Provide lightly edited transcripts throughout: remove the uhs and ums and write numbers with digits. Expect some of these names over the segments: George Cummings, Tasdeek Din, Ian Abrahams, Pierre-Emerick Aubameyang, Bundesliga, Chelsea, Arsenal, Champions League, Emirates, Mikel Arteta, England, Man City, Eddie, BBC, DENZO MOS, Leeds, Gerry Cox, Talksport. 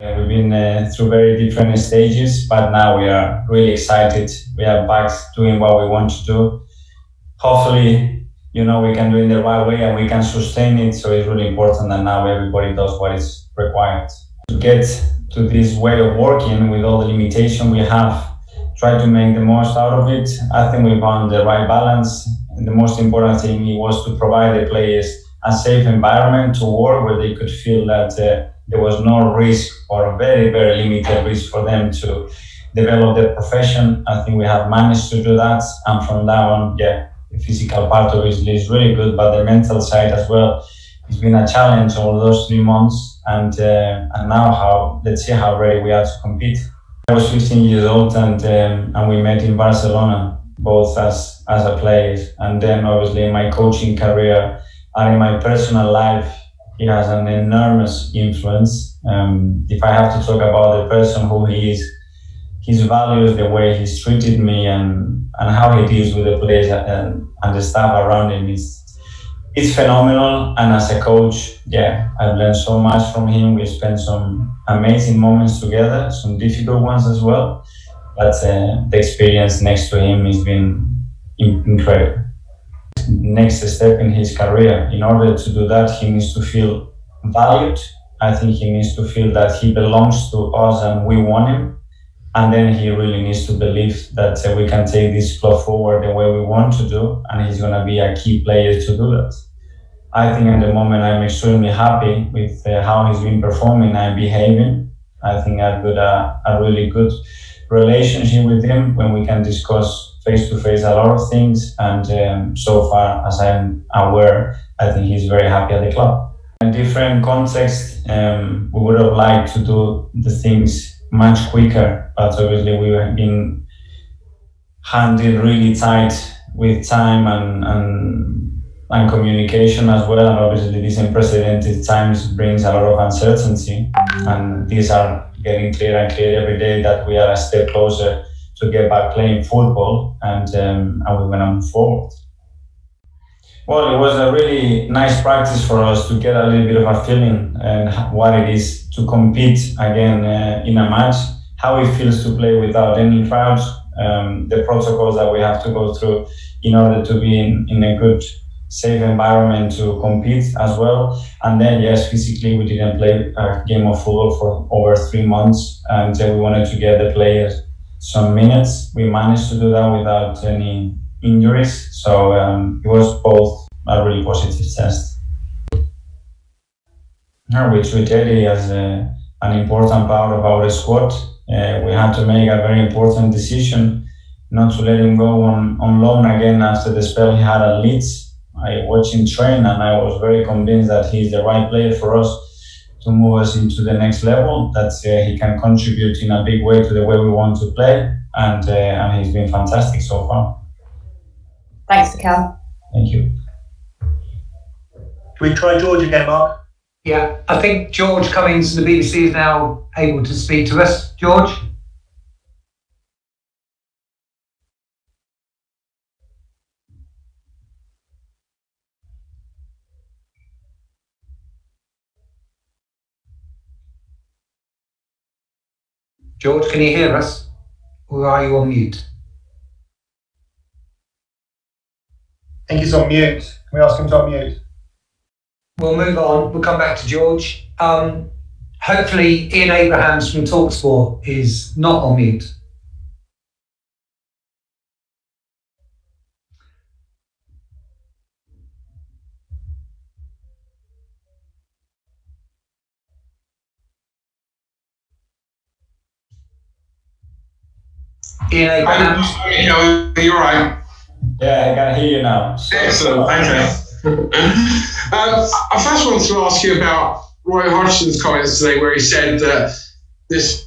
We've been through very different stages, but now we are really excited. We are back doing what we want to do. Hopefully, you know, we can do it in the right way and we can sustain it. So it's really important that now everybody does what is required. To get to this way of working with all the limitation we have, try to make the most out of it. I think we found the right balance. And the most important thing was to provide the players a safe environment to work where they could feel that there was no risk or very, very limited risk for them to develop their profession. I think we have managed to do that. And from now on, yeah, the physical part of it is really good, but the mental side as well, it's been a challenge over those 3 months. And now let's see how ready we are to compete. I was 16 years old and we met in Barcelona, both as a player. And then obviously in my coaching career and in my personal life, he has an enormous influence. If I have to talk about the person who he is, his values, the way he's treated me and how he deals with the players and the staff around him, it's phenomenal. And as a coach, yeah, I've learned so much from him. We spent some amazing moments together, some difficult ones as well. But the experience next to him has been incredible. Next step in his career. In order to do that, he needs to feel valued. I think he needs to feel that he belongs to us and we want him. And then he really needs to believe that we can take this club forward the way we want to do, and he's going to be a key player to do that. I think at the moment I'm extremely happy with how he's been performing and behaving. I think I've got a really good relationship with him when we can discuss face-to-face a lot of things, and so far as I'm aware, I think he's very happy at the club. In different contexts, we would have liked to do the things much quicker, but obviously we have been handled really tight with time and communication as well, and obviously these unprecedented times brings a lot of uncertainty, and these are getting clearer and clearer every day that we are a step closer to get back playing football, and we went on forward. Well, it was a really nice practice for us to get a little bit of a feeling and what it is to compete again in a match, how it feels to play without any crowds, the protocols that we have to go through in order to be in a good, safe environment to compete as well. And then, yes, physically, we didn't play a game of football for over 3 months, and we wanted to get the players some minutes. We managed to do that without any injuries, so it was both a really positive test. We treat Eddie as an important part of our squad. We had to make a very important decision not to let him go on loan again after the spell he had at Leeds. I watched him train and I was very convinced that he's the right player for us to move us into the next level, that he can contribute in a big way to the way we want to play, and he's been fantastic so far. Thanks, Cal. Thank you. Can we try George again, Mark? Yeah, I think George Cummings from the BBC is now able to speak to us. George? George, can you hear us, or are you on mute? I think he's on mute. Can we ask him to unmute? We'll move on. We'll come back to George. Hopefully, Ian Abrahams from Talksport is not on mute. Ian Abrahams. You're right. Yeah, I can hear you now. Excellent. Okay. I first wanted to ask you about Roy Hodgson's comments today, where he said that this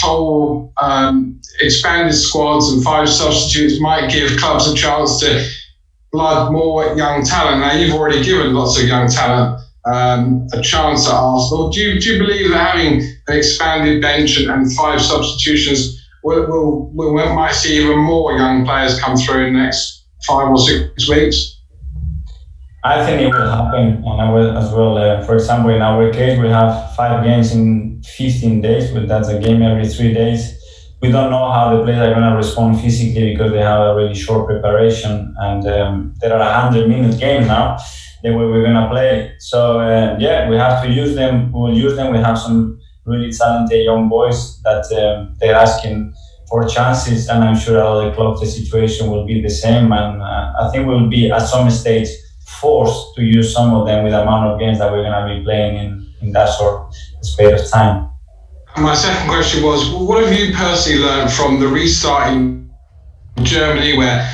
whole expanded squads and 5 substitutes might give clubs a chance to blood more young talent. Now, you've already given lots of young talent a chance at Arsenal. Do you believe that having an expanded bench and 5 substitutions we might see even more young players come through in the next 5 or 6 weeks? I think it will happen, and I will as well. For example, in our case, we have 5 games in 15 days, but that's a game every 3 days. We don't know how the players are going to respond physically because they have a really short preparation, and there are 100-minute games now, the way we're going to play. So, yeah, we have to use them. We'll use them. We have some really talented young boys that they're asking for chances, and I'm sure at other clubs the situation will be the same, and I think we'll be at some stage forced to use some of them with the amount of games that we're going to be playing in that sort of space of time. My second question was, what have you personally learned from the restart in Germany, where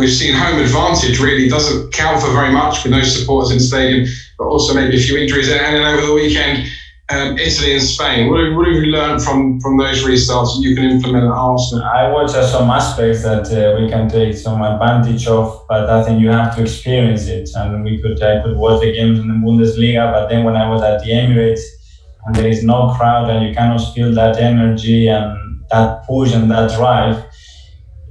we've seen home advantage really doesn't count for very much with no supporters in the stadium, but also maybe a few injuries, and then over the weekend, Italy and Spain. What have you learned from those restarts that you can implement at Arsenal? I watch some aspects that we can take some advantage of, but I think you have to experience it. And I could watch the games in the Bundesliga, but then when I was at the Emirates and there is no crowd and you cannot feel that energy and that push and that drive,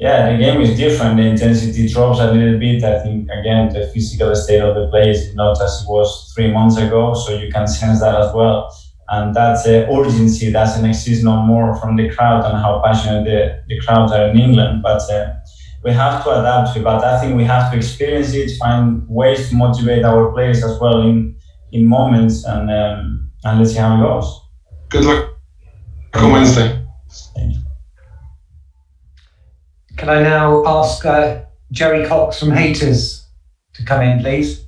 yeah, the game is different. The intensity drops a little bit. I think again the physical state of the players is not as it was 3 months ago, so you can sense that as well. And that's an urgency doesn't exist no more from the crowd and how passionate the crowds are in England. But we have to adapt to it. But I think we have to experience it, find ways to motivate our players as well in moments, and let's see how it goes. Good luck on Wednesday. Thank you. Can I now ask Gerry Cox from Haters to come in, please?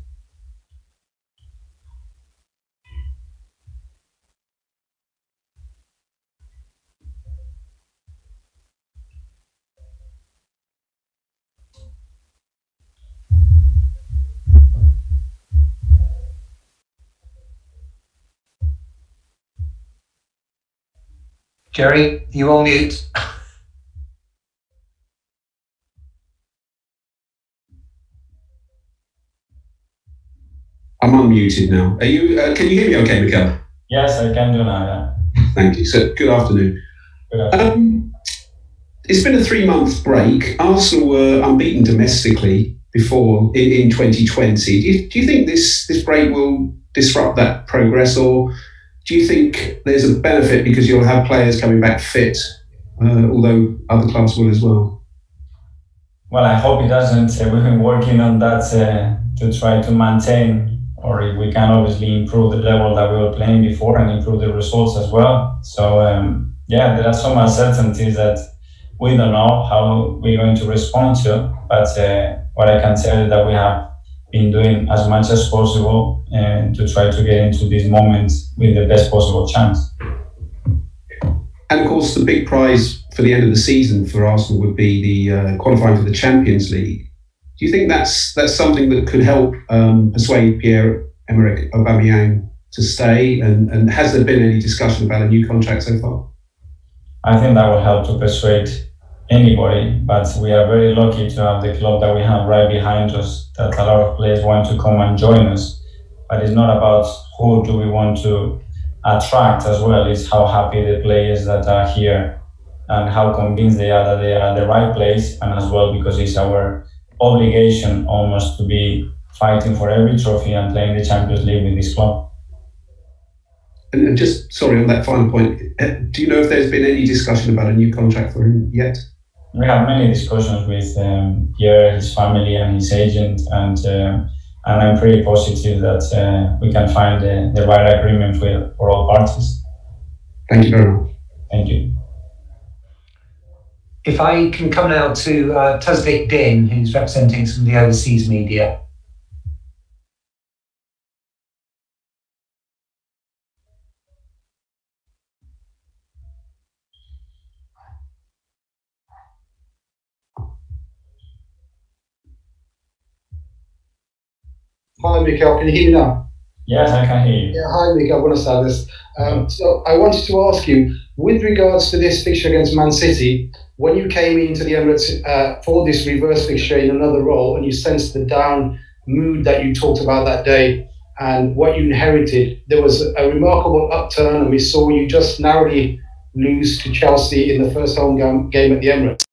Gerry, you on mute. I'm unmuted now. Are you? Can you hear me okay, Mikel? Yes, I can do now, yeah. Thank you. So, good afternoon. Good afternoon. It's been a 3-month break. Arsenal were unbeaten domestically before in 2020. Do you think this break will disrupt that progress, or do you think there's a benefit because you'll have players coming back fit, although other clubs will as well? Well, I hope it doesn't. We've been working on that to try to maintain, or if we can obviously improve the level that we were playing before and improve the results as well. So, yeah, there are some uncertainties that we don't know how we're going to respond to, but what I can tell you that we have been doing as much as possible to try to get into these moments with the best possible chance. And of course, the big prize for the end of the season for Arsenal would be the qualifying for the Champions League. Do you think that's something that could help persuade Pierre-Emerick Aubameyang to stay? And has there been any discussion about a new contract so far? I think that will help to persuade anybody, but we are very lucky to have the club that we have right behind us, that a lot of players want to come and join us. But it's not about who do we want to attract as well, it's how happy the players that are here and how convinced they are that they are at the right place, and as well because it's our obligation almost to be fighting for every trophy and playing the Champions League with this club. And just, sorry, on that final point, do you know if there's been any discussion about a new contract for him yet? We have many discussions with Pierre, his family and his agent, and I'm pretty positive that we can find the right agreement for all parties. Thank you very much. Thank you. If I can come now to Tasdeek Din, who's representing some of the overseas media. Hi, Mikel, can you hear me now? Yes, I can hear you. Yeah, hi, Mikel, buenas tardes. So I wanted to ask you, with regards to this fixture against Man City, when you came into the Emirates for this reverse fixture in another role, and you sensed the down mood that you talked about that day and what you inherited, there was a remarkable upturn, and we saw you just narrowly lose to Chelsea in the first home game at the Emirates.